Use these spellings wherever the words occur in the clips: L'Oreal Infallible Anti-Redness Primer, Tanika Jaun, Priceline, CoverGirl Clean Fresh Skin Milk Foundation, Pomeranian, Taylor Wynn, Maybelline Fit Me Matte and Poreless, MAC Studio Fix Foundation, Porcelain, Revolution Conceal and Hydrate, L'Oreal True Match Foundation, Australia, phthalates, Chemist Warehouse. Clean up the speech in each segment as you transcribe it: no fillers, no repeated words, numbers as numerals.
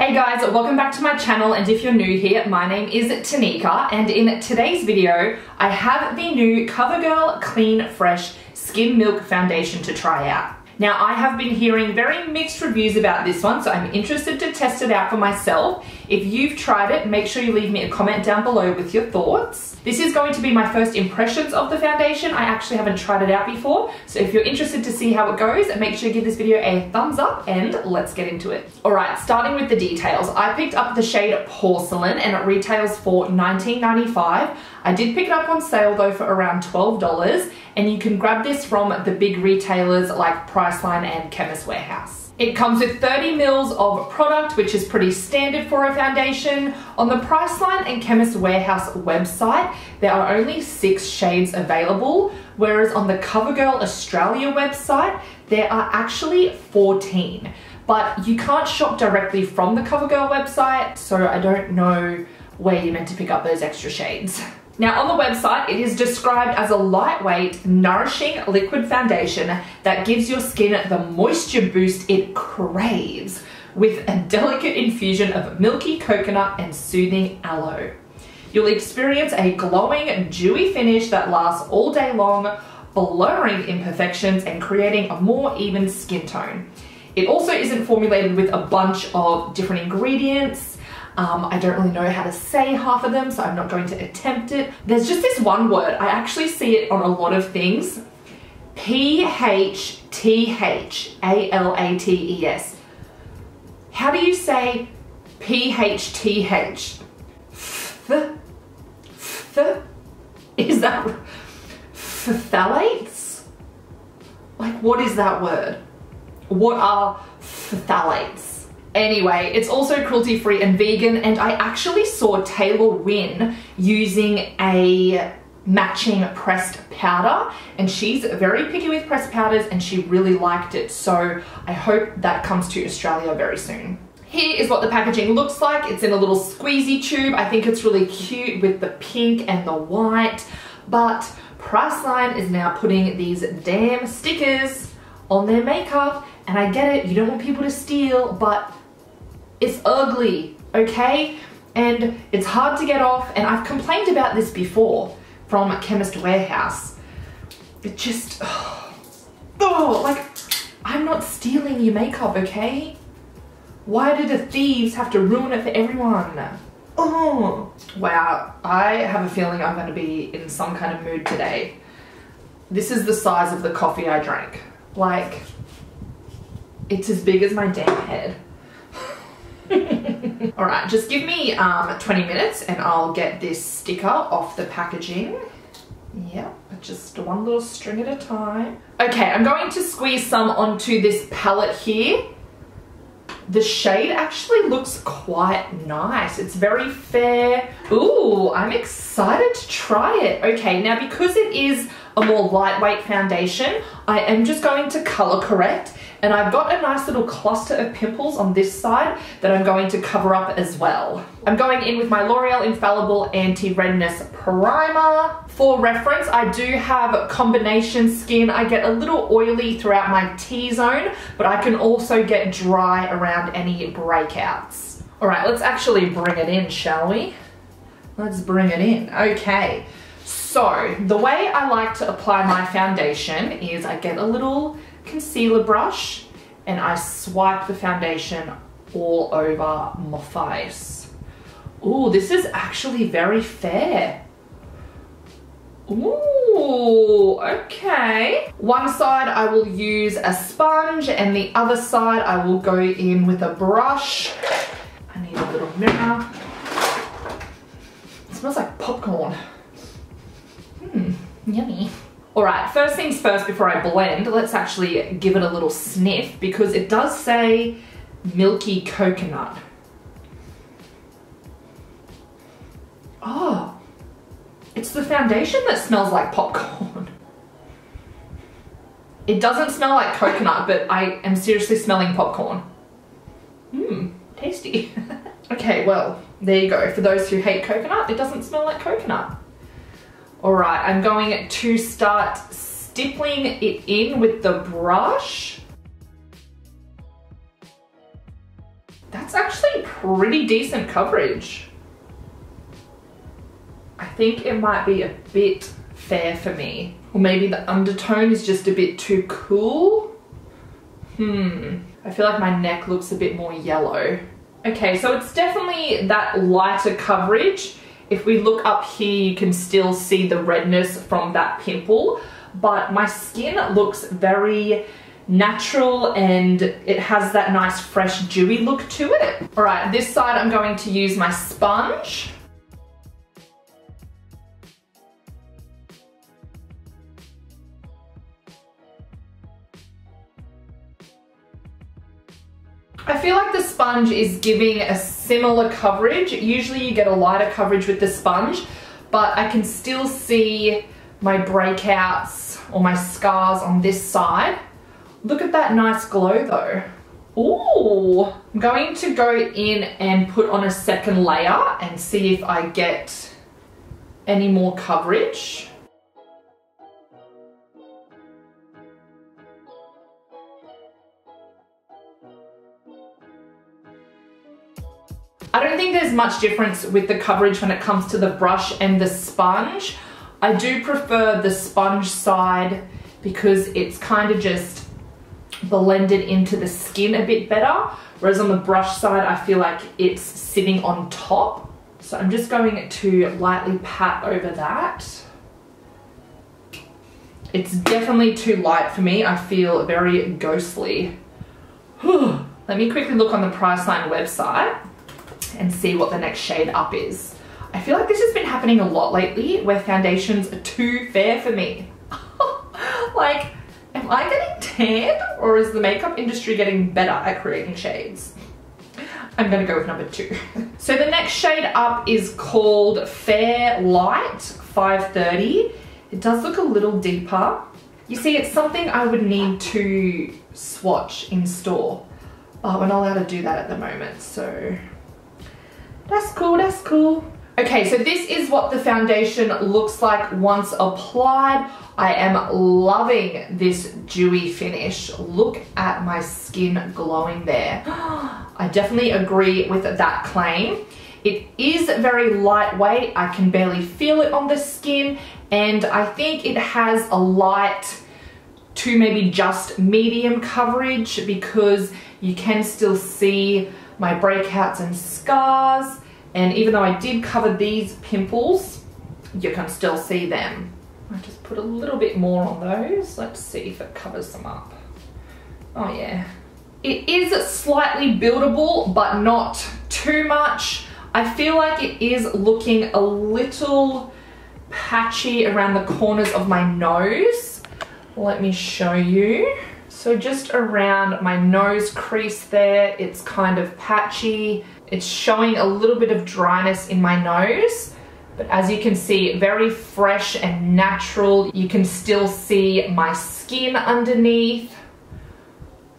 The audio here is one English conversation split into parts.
Hey guys, welcome back to my channel, and if you're new here, my name is Tanika, and in today's video I have the new CoverGirl Clean Fresh Skin Milk Foundation to try out. Now I have been hearing very mixed reviews about this one, so I'm interested to test it out for myself. If you've tried it, make sure you leave me a comment down below with your thoughts. This is going to be my first impressions of the foundation. I actually haven't tried it out before, so if you're interested to see how it goes, make sure you give this video a thumbs up and let's get into it. Alright, starting with the details. I picked up the shade Porcelain and it retails for $19.95. I did pick it up on sale though for around $12, and you can grab this from the big retailers like Priceline and Chemist Warehouse. It comes with 30 mils of product, which is pretty standard for a foundation. On the Priceline and Chemist Warehouse website, there are only 6 shades available, whereas on the CoverGirl Australia website, there are actually 14. But you can't shop directly from the CoverGirl website, so I don't know where you're meant to pick up those extra shades. Now on the website, it is described as a lightweight, nourishing liquid foundation that gives your skin the moisture boost it craves with a delicate infusion of milky coconut and soothing aloe. You'll experience a glowing, dewy finish that lasts all day long, blurring imperfections and creating a more even skin tone. It also isn't formulated with a bunch of different ingredients. I don't really know how to say half of them, so I'm not going to attempt it. There's just this one word. I actually see it on a lot of things. PHTHALATES. How do you say PHTH? Is that phthalates? Like, what is that word? What are phthalates? Anyway, it's also cruelty-free and vegan, and I actually saw Taylor Wynn using a matching pressed powder, and she's very picky with pressed powders and she really liked it, so I hope that comes to Australia very soon. Here is what the packaging looks like. It's in a little squeezy tube. I think it's really cute with the pink and the white, but Priceline is now putting these damn stickers on their makeup, and I get it, you don't want people to steal, but it's ugly, okay? And it's hard to get off, and I've complained about this before from Chemist Warehouse. It just, like, I'm not stealing your makeup, okay? Why do the thieves have to ruin it for everyone? Oh, wow, I have a feeling I'm gonna be in some kind of mood today. This is the size of the coffee I drank. Like, it's as big as my damn head. All right, just give me 20 minutes and I'll get this sticker off the packaging. Yep, just one little string at a time. Okay, I'm going to squeeze some onto this palette here. The shade actually looks quite nice. It's very fair. Ooh, I'm excited to try it. Okay, now because it is a more lightweight foundation, I am just going to color correct, and I've got a nice little cluster of pimples on this side that I'm going to cover up as well. I'm going in with my L'Oreal Infallible Anti-Redness Primer. For reference, I do have combination skin. I get a little oily throughout my T-zone, but I can also get dry around any breakouts. All right, let's actually bring it in, shall we? Let's bring it in. Okay, so the way I like to apply my foundation is I get a little concealer brush and I swipe the foundation all over my face. Ooh, this is actually very fair. Ooh, okay. One side I will use a sponge and the other side I will go in with a brush. I need a little mirror. It smells like popcorn. Yummy. Alright, first things first, before I blend, let's actually give it a little sniff because it does say milky coconut. Oh, it's the foundation that smells like popcorn. It doesn't smell like coconut, but I am seriously smelling popcorn. Mmm, tasty. Okay, well, there you go. For those who hate coconut, it doesn't smell like coconut. All right, I'm going to start stippling it in with the brush. That's actually pretty decent coverage. I think it might be a bit fair for me. Or maybe the undertone is just a bit too cool. I feel like my neck looks a bit more yellow. Okay, so it's definitely that lighter coverage. If we look up here, you can still see the redness from that pimple, but my skin looks very natural and it has that nice fresh dewy look to it. All right, this side I'm going to use my sponge. I feel like the sponge is giving a similar coverage. Usually you get a lighter coverage with the sponge, but I can still see my breakouts or my scars on this side. Look at that nice glow though. Ooh, I'm going to go in and put on a second layer and see if I get any more coverage. I don't think there's much difference with the coverage when it comes to the brush and the sponge. I do prefer the sponge side because it's kind of just blended into the skin a bit better, whereas on the brush side I feel like it's sitting on top. So I'm just going to lightly pat over that. It's definitely too light for me. I feel very ghostly. Let me quickly look on the Priceline website and see what the next shade up is. I feel like this has been happening a lot lately where foundations are too fair for me. Like, am I getting tanned or is the makeup industry getting better at creating shades? I'm gonna go with number two. So the next shade up is called Fair Light 530. It does look a little deeper. You see, it's something I would need to swatch in store. We're not allowed to do that at the moment, so that's cool, that's cool. Okay, so this is what the foundation looks like once applied. I am loving this dewy finish. Look at my skin glowing there. I definitely agree with that claim. It is very lightweight. I can barely feel it on the skin, and I think it has a light to maybe just medium coverage because you can still see my breakouts and scars, and even though I did cover these pimples, you can still see them. I just put a little bit more on those. Let's see if it covers them up. Oh yeah. It is slightly buildable, but not too much. I feel like it is looking a little patchy around the corners of my nose. Let me show you. So just around my nose crease there, it's kind of patchy. It's showing a little bit of dryness in my nose, but as you can see, very fresh and natural. You can still see my skin underneath.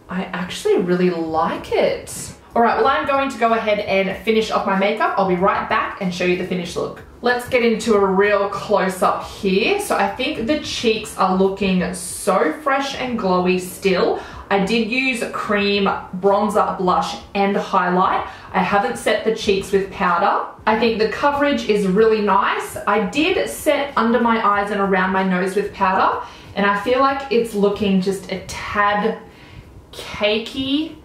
I actually really like it. All right, well, I'm going to go ahead and finish off my makeup. I'll be right back and show you the finished look. Let's get into a real close-up here. So I think the cheeks are looking so fresh and glowy still. I did use cream, bronzer, blush, and highlight. I haven't set the cheeks with powder. I think the coverage is really nice. I did set under my eyes and around my nose with powder, and I feel like it's looking just a tad cakey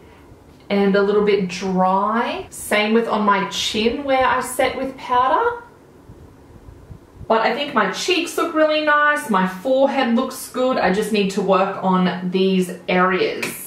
and a little bit dry. Same with on my chin where I set with powder. But I think my cheeks look really nice, my forehead looks good, I just need to work on these areas.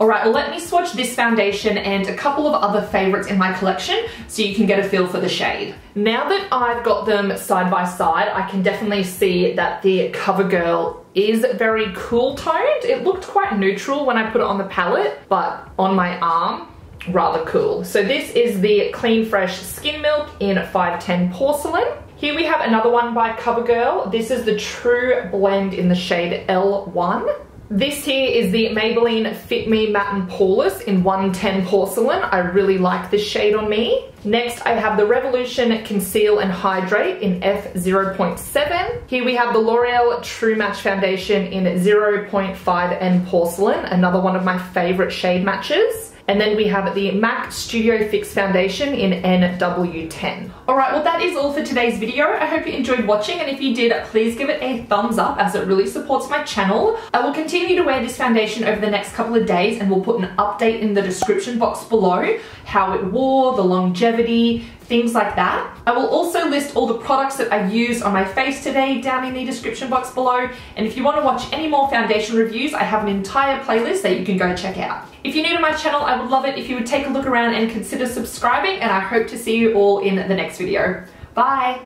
Alright, well, let me swatch this foundation and a couple of other favourites in my collection so you can get a feel for the shade. Now that I've got them side by side, I can definitely see that the CoverGirl is very cool toned. It looked quite neutral when I put it on the palette, but on my arm, rather cool. So this is the Clean Fresh Skin Milk in 510 Porcelain. Here we have another one by CoverGirl. This is the True Blend in the shade L1. This here is the Maybelline Fit Me Matte and Poreless in 110 Porcelain. I really like this shade on me. Next, I have the Revolution Conceal and Hydrate in F0.7. Here we have the L'Oreal True Match Foundation in 0.5N Porcelain, another one of my favorite shade matches. And then we have the MAC Studio Fix Foundation in NW10. Alright, well that is all for today's video. I hope you enjoyed watching, and if you did, please give it a thumbs up as it really supports my channel. I will continue to wear this foundation over the next couple of days, and we'll put an update in the description box below, how it wore, the longevity, things like that. I will also list all the products that I used on my face today down in the description box below, and if you want to watch any more foundation reviews, I have an entire playlist that you can go check out. If you're new to my channel, I would love it if you would take a look around and consider subscribing, and I hope to see you all in the next video. Bye!